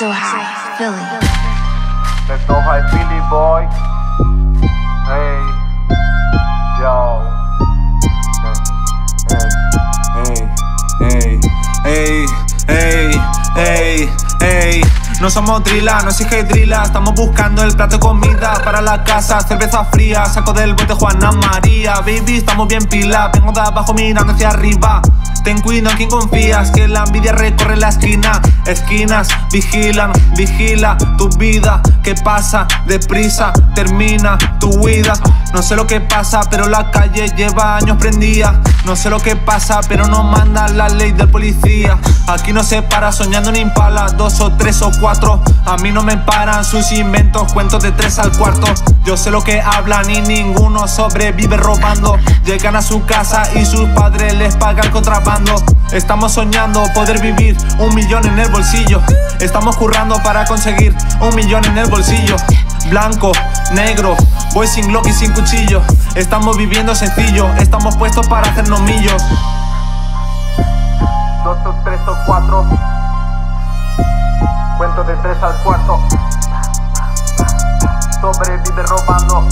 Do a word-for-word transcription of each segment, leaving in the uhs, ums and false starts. Leto High Phillie. Leto High Phillie, boy. Hey, yo. Hey, hey, hey, hey, hey, hey. No somos drila, no exige drila. Estamos buscando el plato de comida para la casa, cerveza fría, saco del bote Juana María. Baby, estamos bien pila, vengo de abajo mirando hacia arriba. Ten cuidado en quien confías, que la envidia recorre la esquina. Esquinas vigilan, vigila tu vida, que pasa deprisa, termina tu huida. No sé lo que pasa, pero la calle lleva años prendida. No sé lo que pasa, pero no manda la ley de policía. Aquí no se para, soñando en Impala, dos o tres o cuatro. A mí no me paran sus inventos, cuentos de tres al cuarto. Yo sé lo que hablan y ninguno sobrevive robando. Llegan a su casa y sus padres les pagan contrabando. Estamos soñando poder vivir un millón en el bolsillo. Estamos currando para conseguir un millón en el bolsillo. Blanco, negro, voy sin Glock y sin cuchillo. Estamos viviendo sencillo, estamos puestos para hacernos millos. Dos o tres o cuatro, cuento de tres al cuarto. Sobrevive robando.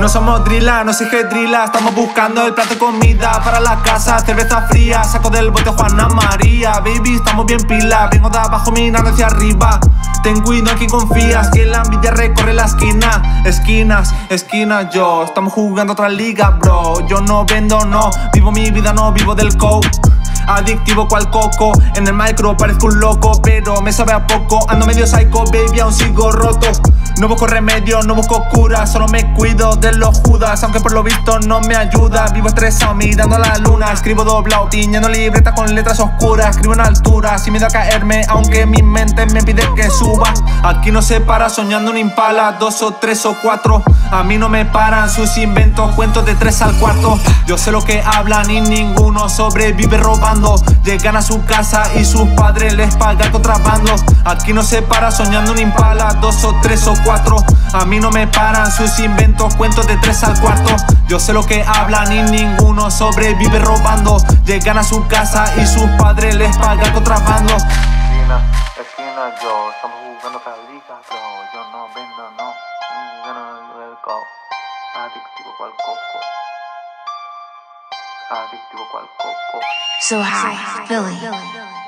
No somos drila, no exige drila. Estamos buscando el plato de comida para la casa, cerveza fría, saco del bote Juana María. Baby, estamos bien pila, vengo de abajo mirando hacia arriba. Ten cuidado en quien confías, que la envidia recorre la esquina. Esquinas, esquinas yo, estamos jugando otra liga, bro. Yo no vendo, no, vivo mi vida, no vivo del coke. Adictivo cual coco, en el micro parezco un loco, pero me sabe a poco. Ando medio psycho, baby, aún sigo roto. No busco remedio, no busco cura, solo me cuido de los judas, aunque por lo visto no me ayuda. Vivo estresado mirando a la luna, escribo doblado, tiñendo libreta con letras oscuras. Escribo en altura, sin miedo a caerme, aunque mi mente me pide que suba. Aquí no se para, soñando un Impala, dos o tres o cuatro. A mí no me paran sus inventos, cuentos de tres al cuarto. Yo sé lo que hablan y ninguno sobrevive robando. Llegan a su casa y sus padres les pagan contrabando. Aquí no se para, soñando un Impala, dos o tres o cuatro. A mí no me paran sus inventos, cuentos de tres al cuarto. Yo sé lo que hablan y ninguno sobrevive robando. Llegan a su casa y sus padres les pagan contrabando. Esquina, esquina yo, estamos jugando fabrica, pero yo no vendo, no. Adictivo cual coco, adictivo cual coco. So high, Philly.